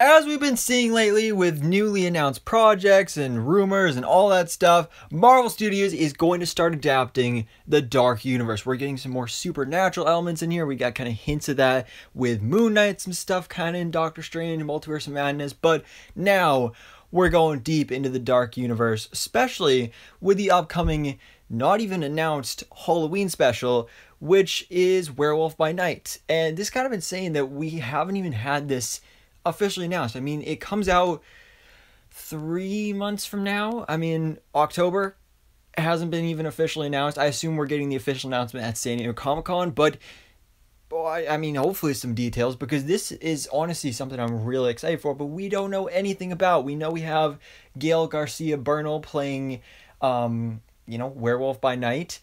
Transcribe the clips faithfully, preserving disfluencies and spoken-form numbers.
As we've been seeing lately with newly announced projects and rumors and all that stuff, Marvel Studios is going to start adapting the Dark Universe. We're getting some more supernatural elements in here. We got kind of hints of that with Moon Knight, some stuff kind of in Doctor Strange, Multiverse of Madness, but now we're going deep into the Dark Universe, especially with the upcoming, not even announced, Halloween special, which is Werewolf by Night. And this is kind of insane that we haven't even had this officially announced. I mean, it comes out three months from now. I mean, October. It hasn't been even officially announced. I assume we're getting the official announcement at San Diego Comic-Con, but boy, I mean, hopefully some details, because this is honestly something I'm really excited for, but we don't know anything about. We know we have Gael Garcia Bernal playing, um, you know, Werewolf by Night,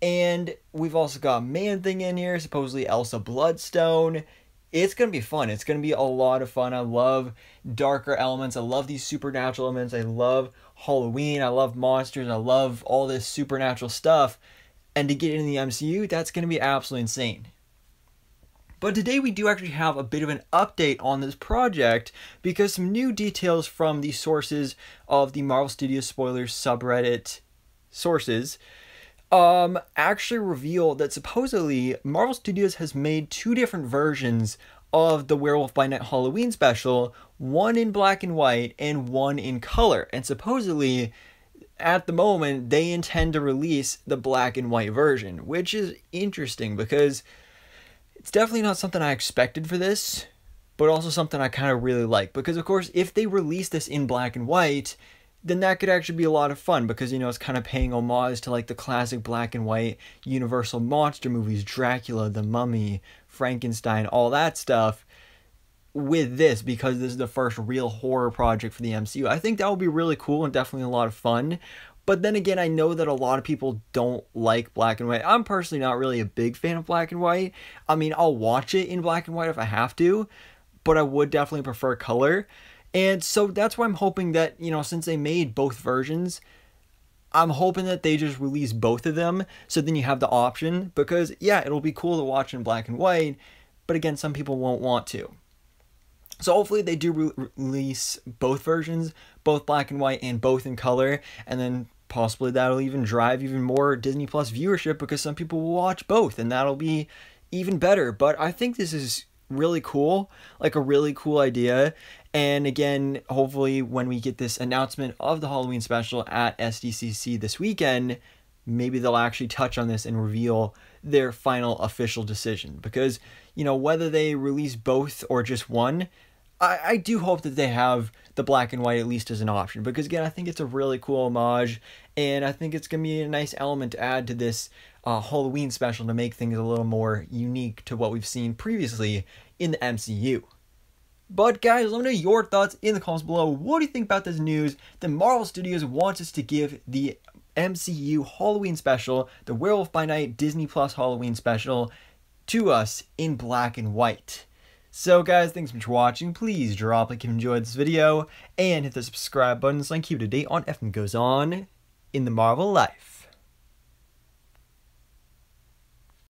and we've also got Man-Thing in here, supposedly Elsa Bloodstone. It's going to be fun. It's going to be a lot of fun. I love darker elements. I love these supernatural elements. I love Halloween. I love monsters. I love all this supernatural stuff. And to get into the M C U, that's going to be absolutely insane. But today we do actually have a bit of an update on this project, because some new details from the sources of the Marvel Studios Spoilers subreddit sources Um, actually revealed that supposedly Marvel Studios has made two different versions of the Werewolf by Night Halloween special, one in black and white and one in color. And supposedly, at the moment, they intend to release the black and white version, which is interesting because it's definitely not something I expected for this, but also something I kind of really like. Because, of course, if they release this in black and white, then that could actually be a lot of fun, because, you know, it's kind of paying homage to like the classic black and white Universal monster movies, Dracula, The Mummy, Frankenstein, all that stuff, with this, because this is the first real horror project for the M C U. I think that would be really cool and definitely a lot of fun. But then again, I know that a lot of people don't like black and white. I'm personally not really a big fan of black and white. I mean, I'll watch it in black and white if I have to, but I would definitely prefer color. And so that's why I'm hoping that, you know, since they made both versions, I'm hoping that they just release both of them, so then you have the option, because, yeah, it'll be cool to watch in black and white, but again, some people won't want to. So hopefully they do re release both versions, both black and white and both in color, and then possibly that'll even drive even more Disney Plus viewership, because some people will watch both, and that'll be even better. But I think this is really cool, like a really cool idea. And again, hopefully when we get this announcement of the Halloween special at S D C C this weekend, maybe they'll actually touch on this and reveal their final official decision, because, you know, whether they release both or just one, I, I do hope that they have the black and white at least as an option, because again, I think it's a really cool homage, and I think it's going to be a nice element to add to this uh, Halloween special to make things a little more unique to what we've seen previously in the M C U. But guys, let me know your thoughts in the comments below. What do you think about this news that Marvel Studios wants us to give the M C U Halloween special, the Werewolf by Night Disney Plus Halloween special, to us in black and white? So guys, thanks so much for watching. Please drop a like if you enjoyed this video, and hit the subscribe button so I can keep you up to date on everything goes on in the Marvel life.